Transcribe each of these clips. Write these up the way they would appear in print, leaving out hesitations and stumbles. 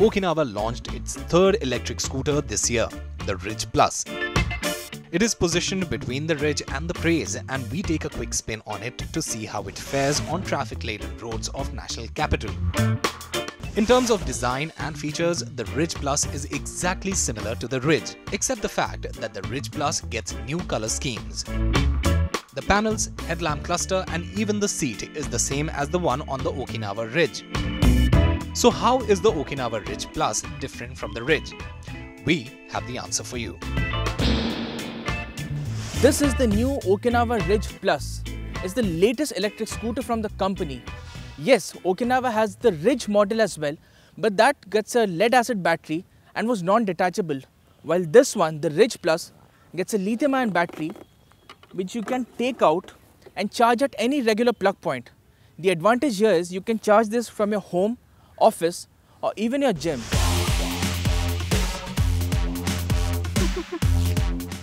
Okinawa launched its third electric scooter this year, the Ridge+. It is positioned between the Ridge and the Praise, and we take a quick spin on it to see how it fares on traffic-laden roads of National Capital. In terms of design and features, the Ridge+ is exactly similar to the Ridge, except the fact that the Ridge+ gets new color schemes. The panels, headlamp cluster, and even the seat is the same as the one on the Okinawa Ridge. So how is the Okinawa Ridge+ different from the Ridge? We have the answer for you. This is the new Okinawa Ridge+. It's the latest electric scooter from the company. Yes, Okinawa has the Ridge model as well, but that gets a lead-acid battery and was non-detachable, while this one, the Ridge+, gets a lithium-ion battery which you can take out and charge at any regular plug point. The advantage here is you can charge this from your home, office, or even your gym.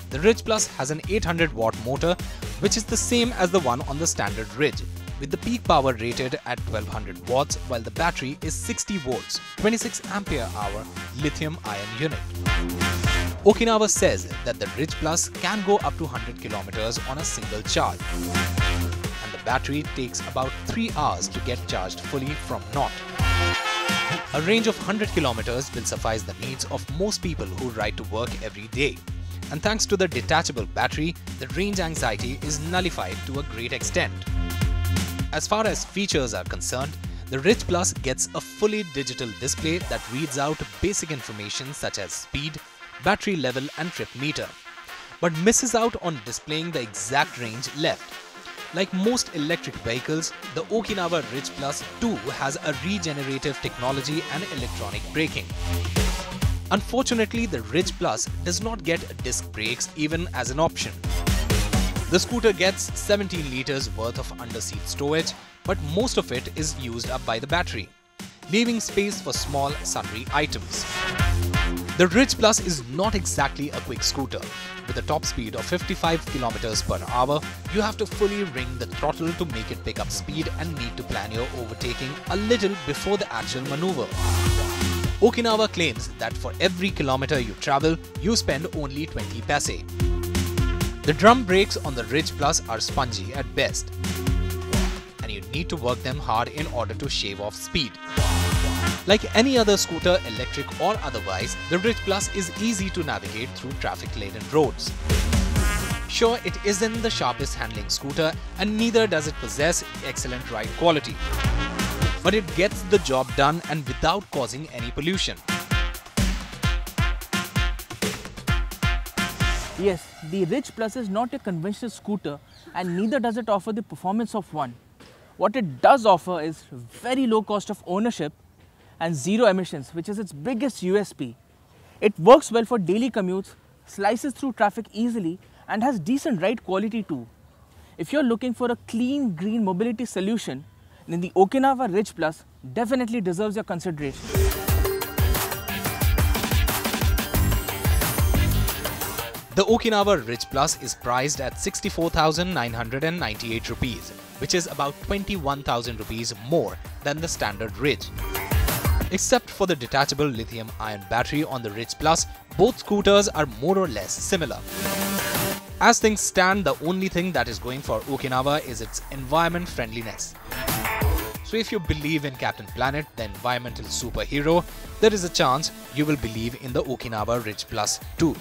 The Ridge+ has an 800-watt motor, which is the same as the one on the standard Ridge, with the peak power rated at 1200 watts, while the battery is 60 volts, 26 ampere hour lithium-ion unit. Okinawa says that the Ridge+ can go up to 100 kilometers on a single charge, and the battery takes about 3 hours to get charged fully from naught. A range of 100 kilometers will suffice the needs of most people who ride to work every day. And thanks to the detachable battery, the range anxiety is nullified to a great extent. As far as features are concerned, the Ridge+ gets a fully digital display that reads out basic information such as speed, battery level and trip meter, but misses out on displaying the exact range left. Like most electric vehicles, the Okinawa Ridge+ too has a regenerative technology and electronic braking. Unfortunately, the Ridge+ does not get disc brakes even as an option. The scooter gets 17 litres worth of under-seat stowage, but most of it is used up by the battery, leaving space for small sundry items. The Ridge+ is not exactly a quick scooter. With a top speed of 55 km per hour, you have to fully ring the throttle to make it pick up speed and need to plan your overtaking a little before the actual manoeuvre. Okinawa claims that for every kilometre you travel, you spend only 20 paise. The drum brakes on the Ridge+ are spongy at best, and you need to work them hard in order to shave off speed. Like any other scooter, electric or otherwise, the Ridge+ is easy to navigate through traffic-laden roads. Sure, it isn't the sharpest handling scooter, and neither does it possess excellent ride quality, but it gets the job done and without causing any pollution. Yes, the Ridge+ is not a conventional scooter and neither does it offer the performance of one. What it does offer is very low cost of ownership and zero emissions, which is its biggest USP. It works well for daily commutes, slices through traffic easily and has decent ride quality too. If you're looking for a clean green mobility solution, then the Okinawa Ridge+ definitely deserves your consideration. The Okinawa Ridge+ is priced at 64,998 rupees, which is about 21,000 rupees more than the standard Ridge. Except for the detachable lithium-ion battery on the Ridge+, both scooters are more or less similar. As things stand, the only thing that is going for Okinawa is its environment friendliness. So if you believe in Captain Planet, the environmental superhero, there is a chance you will believe in the Okinawa Ridge+ too.